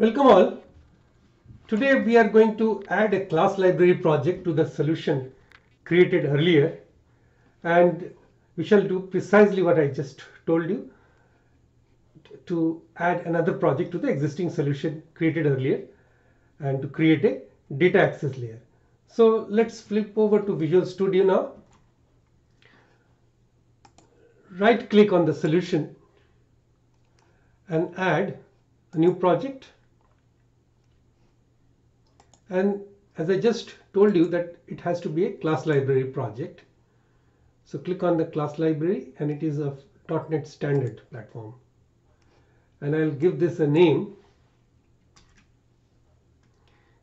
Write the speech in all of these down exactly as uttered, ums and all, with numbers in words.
Welcome all. Today we are going to add a class library project to the solution created earlier, and we shall do precisely what I just told you, to add another project to the existing solution created earlier and to create a data access layer. So let's flip over to Visual Studio now. Right click on the solution and add a new project. And as I just told you that it has to be a class library project. So click on the class library, and it is of dot net standard platform. And I'll give this a name.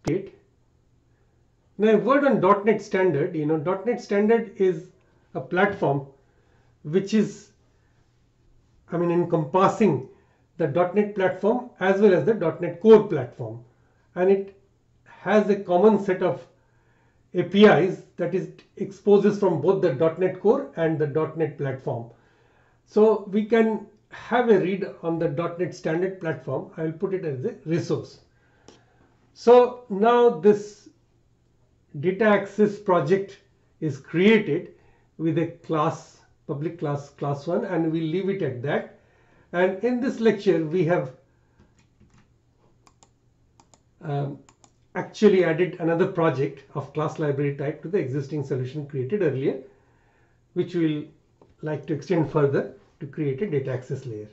Now a word on dot net standard. You know, dot net standard is a platform which is, I mean, encompassing the dot net platform as well as the dot net Core platform. And it has a common set of A P Is that it exposes from both the dot net Core and the dot net platform. So we can have a read on the dot net standard platform. I will put it as a resource. So now this data access project is created with a class, public class, class one, and we leave it at that. And in this lecture, we have um, actually added another project of class library type to the existing solution created earlier, which we will like to extend further to create a data access layer.